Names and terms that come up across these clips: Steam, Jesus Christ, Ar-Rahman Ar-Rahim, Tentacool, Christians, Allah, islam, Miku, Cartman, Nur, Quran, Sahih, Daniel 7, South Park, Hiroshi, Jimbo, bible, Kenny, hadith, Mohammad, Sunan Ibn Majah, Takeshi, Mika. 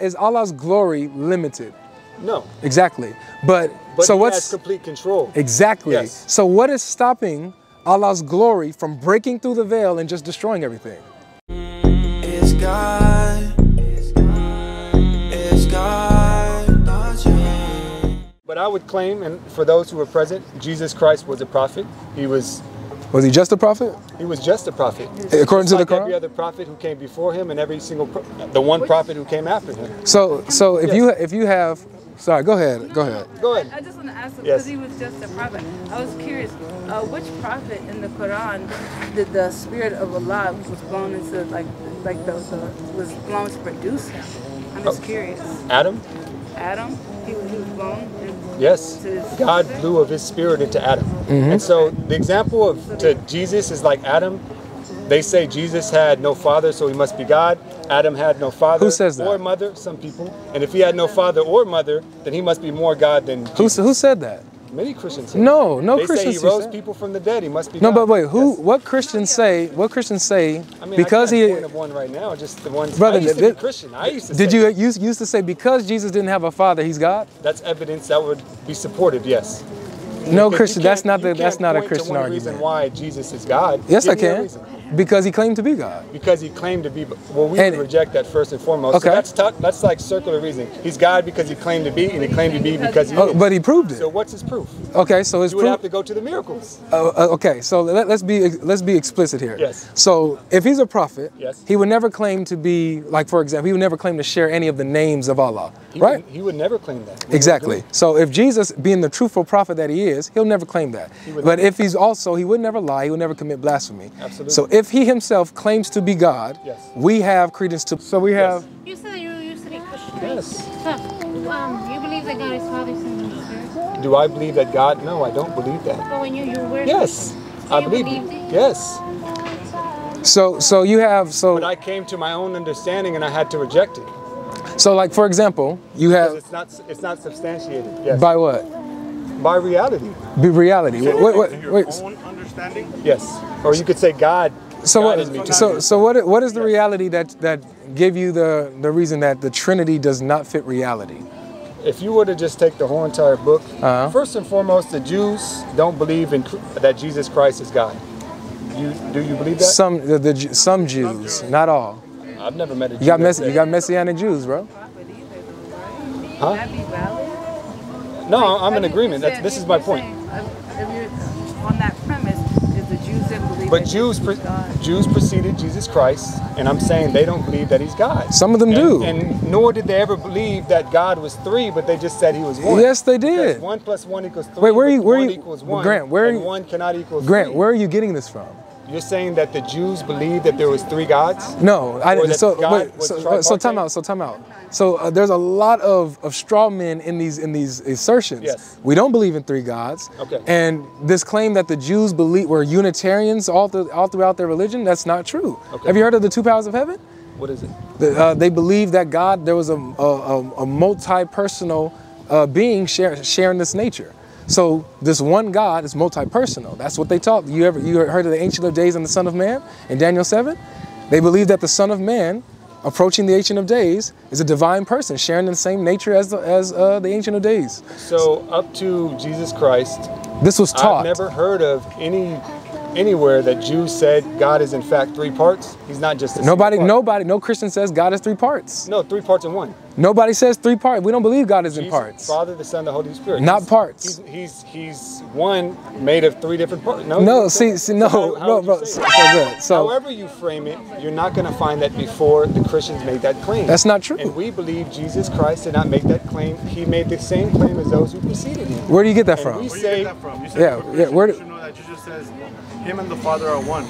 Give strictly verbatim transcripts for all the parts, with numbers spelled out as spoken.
Is Allah's glory limited? No. Exactly. But, but so what's has complete control? Exactly. Yes. So what is stopping Allah's glory from breaking through the veil and just destroying everything? It's God. It's God. It's God. Not you. But I would claim, and for those who were present, Jesus Christ was a prophet. He was. Was he just a prophet? He was just a prophet. According to the Quran? Every other prophet who came before him and every single, pro the one prophet who came after him. So, so if yes. you if you have, sorry, go ahead, no, go ahead. No, no. Go ahead. I, I just want to ask him, because yes. he was just a prophet. I was curious, uh, which prophet in the Quran did the Spirit of Allah was blown into, like, like the, the, was blown to produce him? I'm just oh. curious. Adam? Adam? He was, he was blown? Yes, God blew of his spirit into Adam. Mm-hmm. And so the example of to Jesus is like Adam. They say Jesus had no father, so he must be God. Adam had no father Who says that? or mother, some people. And if he had no father or mother, then he must be more God than Jesus. Who, who said that? Many Christians say No, no they Christians say he rose people from the dead. He must be No, God. But wait, who yes. what Christians say? What Christians say I mean, because I can't he point of one right now, just the ones Brother, I used to did, be Christian. I used to Did say you used used to say because Jesus didn't have a father, he's God? That's evidence that would be supported, yes. No because Christian, that's not the, that's not a Christian argument. Reason why Jesus is God. Yes, Give I can. Because he claimed to be God. Because he claimed to be well we and, reject that first and foremost. Okay. So that's tough, that's like circular reasoning. He's God because he claimed to be and he claimed to be because he oh, is. But he proved it. So what's his proof? Okay, so his you proof You would have to go to the miracles. Uh, uh, okay, so let, let's be let's be explicit here. Yes. So if he's a prophet, yes. he would never claim to be like for example, he would never claim to share any of the names of Allah, he right? Would, he would never claim that. He exactly. So if Jesus being the truthful prophet that he is Is, he'll never claim that. But if he's also, he would never lie, he would never commit blasphemy. Absolutely. So if he himself claims to be God, yes. we have credence to. So we have. Yes. You said you used to be Christian. Yes. So, um, you believe that God is Father, Son, and Holy Spirit? Do I believe that God? No, I don't believe that. But when you, you were. Yes. So I you believe it. it. Yes. So, so you have. So. But I came to my own understanding and I had to reject it. So, like, for example, you have. It's not, it's not substantiated. Yes. By what? By reality. By reality. So wait, wait, your wait. Own understanding? Yes. Or you could say God. So God what? Is me so so what? What is the yes. reality that that gave you the the reason that the Trinity does not fit reality? If you were to just take the whole entire book, uh-huh. first and foremost, the Jews don't believe in that Jesus Christ is God. You do you believe that? Some the, the some Jews, not all. I've never met a Jew. You got mess, you got Messianic Jews, bro. Huh? No, I'm in agreement. That's, this is my point. On that premise, is the Jews that believe But Jews, pre Jews preceded Jesus Christ, and I'm saying they don't believe that he's God. Some of them and, do. And nor did they ever believe that God was three, but they just said he was one. Yes, they did. Because one plus one equals three. Wait, where are you? Where are you? One, Grant, where are you? One cannot equal three. Grant, where are you getting this from? You're saying that the Jews believed that there was three gods? No, I didn't. So, wait, so, so time out. So time out. So uh, there's a lot of, of straw men in these in these assertions. Yes. We don't believe in three gods. Okay. And this claim that the Jews believe were Unitarians all through, all throughout their religion, that's not true. Okay. Have you heard of the two powers of heaven? What is it? The, uh, they believe that God there was a a, a multi-personal uh, being share, sharing this nature. So this one God is multi-personal. That's what they taught. You ever you heard of the Ancient of Days and the Son of Man in Daniel seven? They believe that the Son of Man, approaching the Ancient of Days, is a divine person sharing the same nature as the, as uh, the Ancient of Days. So up to Jesus Christ, this was taught. I've never heard of any anywhere that Jews said God is in fact three parts. He's not just a nobody. Nobody. No Christian says God is three parts. No, three parts in one. Nobody says three parts. We don't believe God is Jesus, in parts. Father, the Son, the Holy Spirit. Not he's, parts. He's, he's he's one made of three different parts. No, no, see, see, no, so how, how no, bro. So, so, so however you frame it, you're not going to find that before the Christians made that claim. That's not true. And we believe Jesus Christ did not make that claim. He made the same claim as those who preceded him. Where do you get that and from? We where say, do you get that from? You said yeah, yeah. Where do you know that Jesus says him and the Father are one?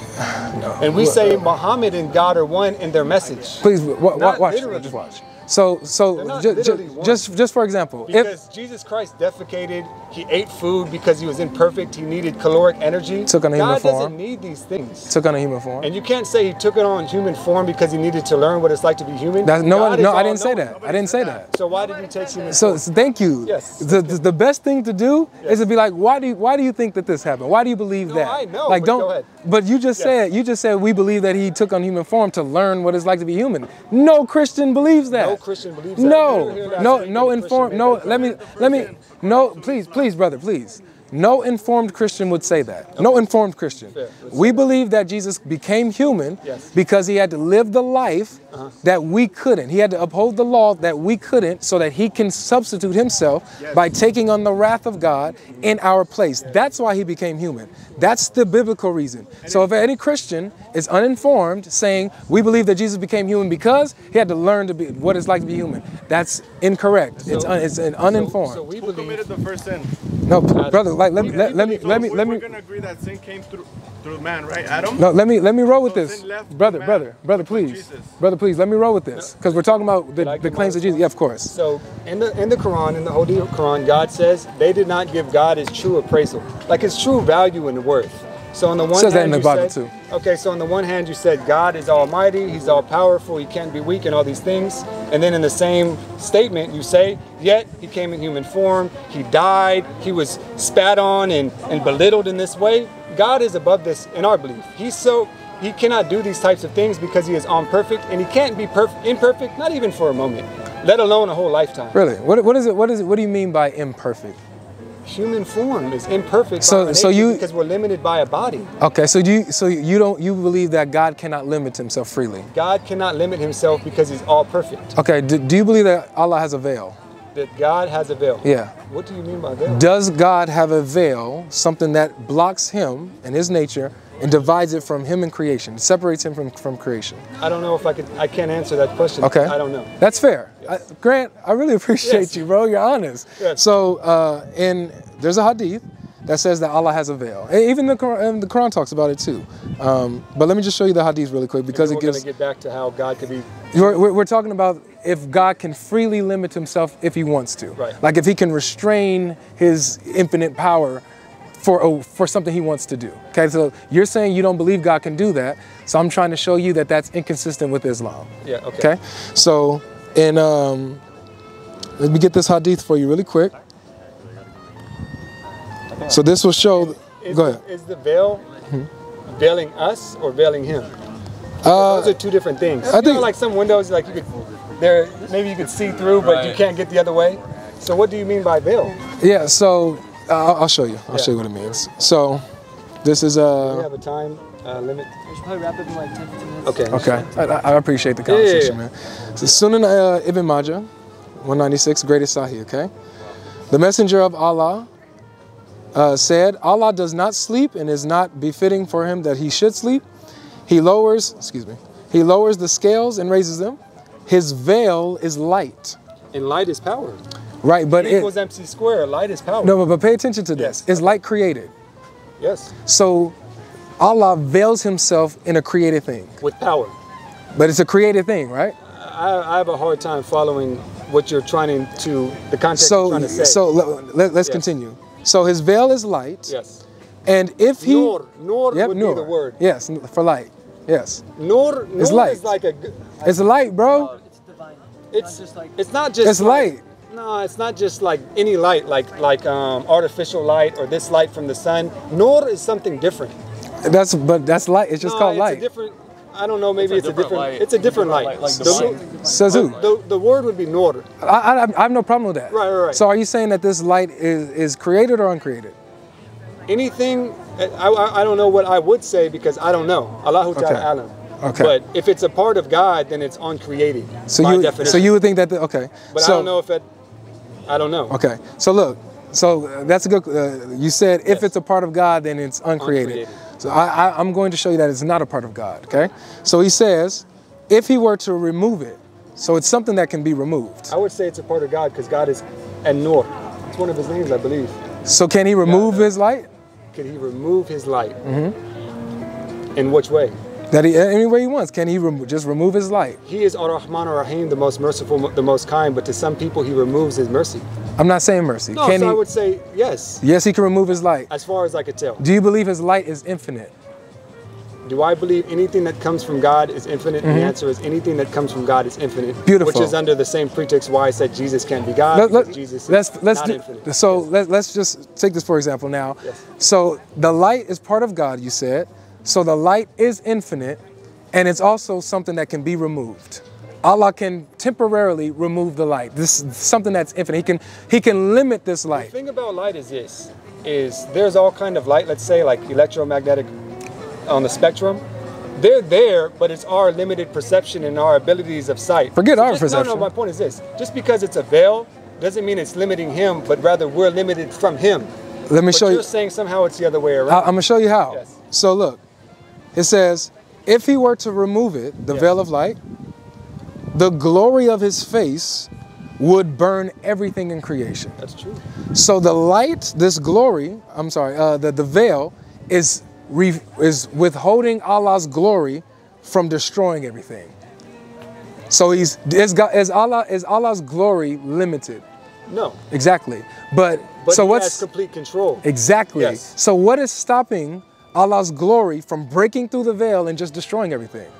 No. And we say Muhammad and God are one in their message. Please watch. Just watch. So, so just, just just for example, because if Jesus Christ defecated, he ate food because he was imperfect, he needed caloric energy. Took on a human form. God doesn't need these things. Took on a human form. And you can't say he took it on human form because he needed to learn what it's like to be human. That's, no, God no, I didn't say that. I didn't say that. So why did he take human form? So thank you. Yes. The the, the best thing to do yes. is to be like, why do you, why do you think that this happened? Why do you believe no, that? I know. Like but don't. Go ahead. But you just yes. said you just said we believe that he took on human form to learn what it's like to be human. No Christian believes that. No no Christian believes that. No, no, no informed. No, let me, let me. No, please, please, brother, please. No informed Christian would say that. Okay. No informed Christian. Fair. We believe that Jesus became human yes. because he had to live the life uh-huh. that we couldn't. He had to uphold the law that we couldn't so that he can substitute himself yes. by taking on the wrath of God mm-hmm. in our place. Yes. That's why he became human. That's the biblical reason. And so if any Christian is uninformed saying we believe that Jesus became human because he had to learn to be what it's like to be human, that's incorrect. So, it's, un, it's an uninformed. So, so we believe, who committed the first sin? No, brother. Like, let me, let me, let me, let me. We're gonna agree that sin came through through man, right, Adam? No, let me, let me roll with this, brother, brother, brother, please, brother, please, let me roll with this, because we're talking about the, the claims of Jesus. Yeah, of course. So, in the in the Quran, in the Holy Quran, God says they did not give God his true appraisal, like his true value and worth. So on the one hand, it says that in the Bible too. Okay, so on the one hand, you said God is almighty, he's all powerful, he can't be weak, and all these things. And then in the same statement, you say, yet he came in human form, he died, he was spat on and, and belittled in this way. God is above this in our belief. He's so, he cannot do these types of things because he is imperfect, and he can't be perfect, imperfect, not even for a moment, let alone a whole lifetime. Really? What, what is it? What is it? What do you mean by imperfect? Human form is imperfect so, so you, because we're limited by a body. Okay, so you so you don't you believe that God cannot limit himself freely? God cannot limit himself because he's all perfect. Okay, do, do you believe that Allah has a veil? That God has a veil? Yeah. What do you mean by veil? Does God have a veil, something that blocks him and his nature and divides it from him and creation, separates him from, from creation? I don't know if I could, I can't answer that question. Okay. I don't know. That's fair. Yes. I, Grant, I really appreciate yes. you, bro. You're honest. Yes. So, uh, in, there's a hadith that says that Allah has a veil. And even the Quran, the Quran talks about it too. Um, but let me just show you the hadith really quick because it gives... We're going to get back to how God could be... We're, we're, we're talking about if God can freely limit himself if he wants to. Right. Like if he can restrain his infinite power For, a, for something he wants to do. Okay, so you're saying you don't believe God can do that, so I'm trying to show you that that's inconsistent with Islam. Yeah, okay. Okay, so, and um, let me get this hadith for you really quick. So this will show, is, is, go ahead. Is the veil hmm? veiling us or veiling him? Uh, Those are two different things. I you think know, like some windows, like you could, there maybe you could see through, right. but you can't get the other way. So what do you mean by veil? Yeah, so, Uh, I'll show you. I'll yeah. show you what it means. So, this is a... Do we have a time uh, limit? We should probably wrap it in like ten minutes. Okay. Okay. I, I appreciate the conversation, yeah, yeah, yeah. man. So, Sunan uh, Ibn Majah, one ninety-six, greatest Sahih, okay? The messenger of Allah uh, said, Allah does not sleep and is not befitting for him that he should sleep. He lowers, excuse me, he lowers the scales and raises them. His veil is light. And light is power. Right, but it equals M C squared. Light is power. No, but pay attention to this. Yes. Is light created? Yes. So Allah veils himself in a created thing. With power. But it's a created thing, right? I, I have a hard time following what you're trying to, the context so, you're trying to say. So let, let's yes. continue. So his veil is light. Yes. And if he... Nur. Nur yep, would nur. be the word. Yes, for light. Yes. Nur, nur is, light. is like a... I, it's light, bro. Uh, it's divine. It's, it's, not like, it's not just... It's light. light. No, it's not just like any light, like like um, artificial light or this light from the sun. Nur is something different. That's but that's light. It's just no, called it's light. A different. I don't know. Maybe it's a, it's different, a different. It's a different, different light. light. Like the, Says who? The, the word would be nur. I, I I have no problem with that. Right, right, right. So are you saying that this light is is created or uncreated? Anything. I I, I don't know what I would say because I don't know. Allahu Ta'ala alam. Okay. But if it's a part of God, then it's uncreated. So by you definition. so you would think that the, okay. But so, I don't know if it. I don't know. Okay, so look, so that's a good, uh, you said yes. if it's a part of God, then it's uncreated. uncreated. So I, I, I'm going to show you that it's not a part of God, okay? So he says, if he were to remove it, so it's something that can be removed. I would say it's a part of God because God is An-Nur. It's one of his names, I believe. So can he remove his light? Can he remove his light? Mm-hmm. In which way? That he, any way he wants. Can he rem just remove his light? He is Ar-Rahman Ar-Rahim, the most merciful, the most kind, but to some people he removes his mercy. I'm not saying mercy. No, can so he, I would say yes. Yes, he can remove his light. As far as I could tell. Do you believe his light is infinite? Do I believe anything that comes from God is infinite? Mm-hmm. The answer is anything that comes from God is infinite. Beautiful. Which is under the same pretext why I said Jesus can't be God. Let, let, Jesus let's, is let's not do, infinite. So yes. let, let's just take this for example now. Yes. So the light is part of God, you said. So the light is infinite, and it's also something that can be removed. Allah can temporarily remove the light. This is something that's infinite. He can, he can limit this light. The thing about light is this, is there's all kind of light, let's say like electromagnetic on the spectrum. They're there, but it's our limited perception and our abilities of sight. Forget so our just, perception. No, no, my point is this. Just because it's a veil doesn't mean it's limiting him, but rather we're limited from him. Let me but show you're you. You're saying somehow it's the other way around. I, I'm going to show you how. Yes. So look, it says, if he were to remove it, the yes. veil of light, the glory of his face would burn everything in creation. That's true. So the light, this glory, I'm sorry, uh, the, the veil is, re is withholding Allah's glory from destroying everything. So he's, is, God, is, Allah, is Allah's glory limited? No. Exactly. But, but so he what's, has complete control. Exactly. Yes. So what is stopping Allah's glory from breaking through the veil and just destroying everything?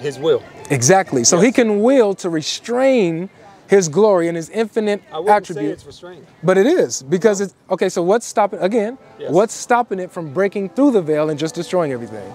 His will. Exactly. So yes. he can will to restrain his glory and his infinite attribute. I wouldn't say it's restrained. But it is, because no. it's, okay, so what's stopping, again, yes. what's stopping it from breaking through the veil and just destroying everything?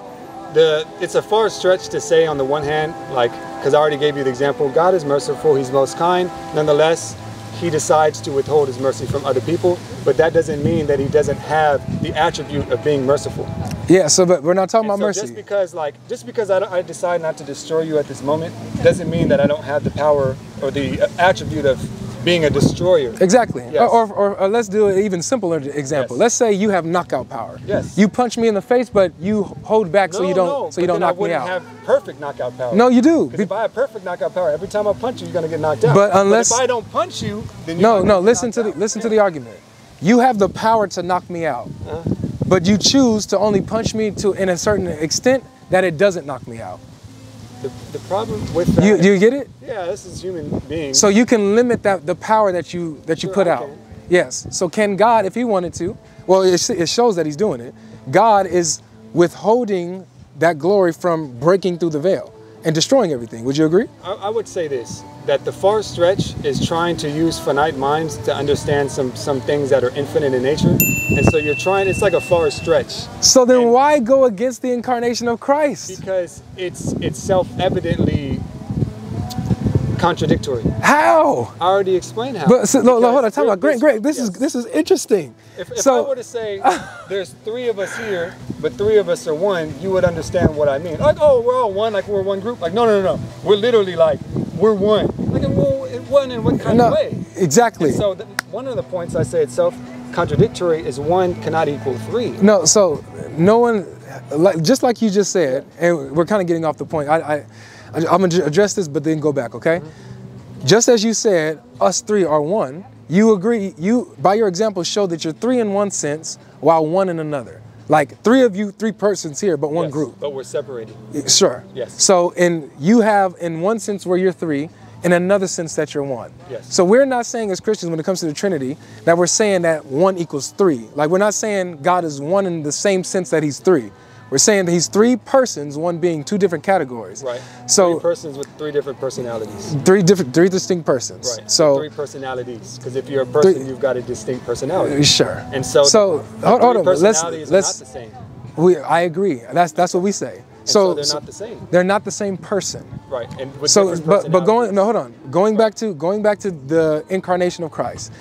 The, it's a far stretch to say on the one hand, like, because I already gave you the example, God is merciful, he's most kind, nonetheless, he decides to withhold his mercy from other people, but that doesn't mean that he doesn't have the attribute of being merciful. Yeah, so but we're not talking and about so mercy. Just because, like, just because I, don't, I decide not to destroy you at this moment doesn't mean that I don't have the power or the attribute of being a destroyer. Exactly. Yes. Or, or, or let's do an even simpler example. Yes. Let's say you have knockout power. Yes. You punch me in the face, but you hold back no, so you don't no, so you don't knock me out. I wouldn't have perfect knockout power. No, you do. Because if I have perfect knockout power, every time I punch you, you're gonna get knocked out. But unless but if I don't punch you, then you no, no. Listen to the, listen yeah. to the argument. You have the power to knock me out, uh-huh. but you choose to only punch me to in a certain extent that it doesn't knock me out. The, the problem with that... You, do you get it? Yeah, this is human being. So you can limit that the power that you that you sure, put out. Can. Yes. So can God, if he wanted to, well, it, it shows that he's doing it. God is withholding that glory from breaking through the veil and destroying everything. Would you agree? I, I would say this, that the far stretch is trying to use finite minds to understand some, some things that are infinite in nature. And so you're trying, it's like a far stretch. So then and why go against the incarnation of Christ? Because it's, it's self-evidently contradictory. How? I already explained how. But, so, no, no, hold on, talk about Greg, Greg, this, yes. is, this is interesting. If, if so, I were to say there's three of us here, but three of us are one, you would understand what I mean. Like, oh, we're all one, like we're one group. Like, no, no, no, no. We're literally like, we're one. Like, well, one in what kind no, of way? Exactly. And so the, one of the points I say itself, contradictory is one cannot equal three. No, so no one, like, just like you just said, and we're kind of getting off the point. I, I, I'm going to address this, but then go back, okay? Mm-hmm. Just as you said, us three are one, you agree, you, by your example, show that you're three in one sense, while one in another. Like three of you, three persons here, but one yes, group. But we're separated. Sure. Yes. So in, you have, in one sense where you're three, in another sense that you're one. Yes. So we're not saying as Christians when it comes to the Trinity that we're saying that one equals three. Like we're not saying God is one in the same sense that he's three. We're saying that he's three persons, one being two different categories. Right. So three persons with three different personalities. Three different, three distinct persons. Right. So three personalities, because if you're a person, three, you've got a distinct personality. Sure. And so, so the, the hold, hold on. Let's let's. Not the same. We I agree. That's that's what we say. So, so they're not the same. They're not the same person. Right. And with so but but going no hold on going right. back to going back to the incarnation of Christ.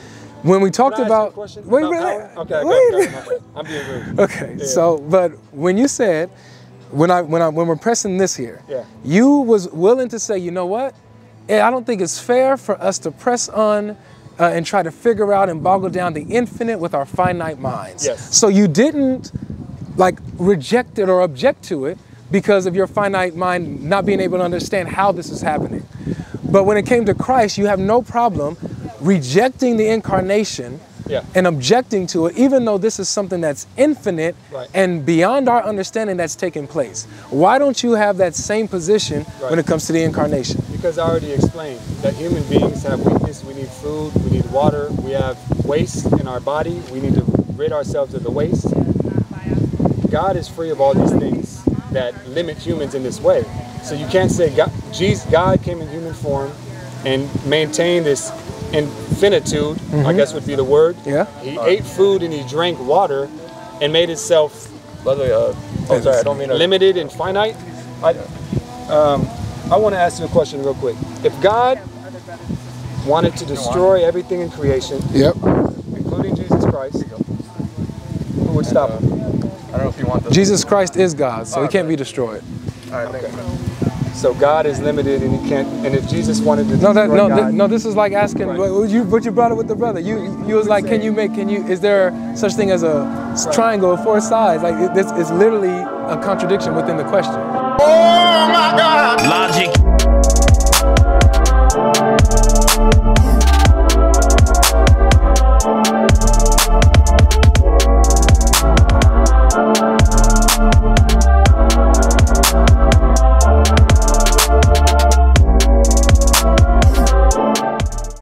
When we talked about, wait, wait, okay, wait. Okay, I'm being rude. Okay, yeah. So, but when you said, when I, when I, when we're pressing this here, yeah. you was willing to say, you know what? I don't think it's fair for us to press on uh, and try to figure out and boggle down the infinite with our finite minds. Yes. So you didn't like reject it or object to it because of your finite mind not being able to understand how this is happening. But when it came to Christ, you have no problem rejecting the incarnation yeah. and objecting to it, even though this is something that's infinite right. and beyond our understanding that's taking place. Why don't you have that same position right. when it comes to the incarnation? Because I already explained that human beings have weakness. We need food, we need water, we have waste in our body. We need to rid ourselves of the waste. God is free of all these things that limit humans in this way. So you can't say God, Jesus, God came in human form and maintained this infinitude, mm-hmm. I guess would be the word. Yeah. He uh, ate food and he drank water and made himself uh, oh, sorry, I don't mean limited and finite. I, um, I want to ask you a question real quick. If God wanted to destroy everything in creation, yep, including Jesus Christ, who would stop him? I don't know if you want this. Jesus Christ is God, so he can't be destroyed. All right, okay. So God is limited, and he can't. And if Jesus wanted to destroy no, that, no, God, th no, this is like asking. Right. You, but you brought it with the brother. You, you was like, can you make? Can you? Is there such thing as a right. triangle of four sides? Like it, this is literally a contradiction within the question. Oh my God! Logic.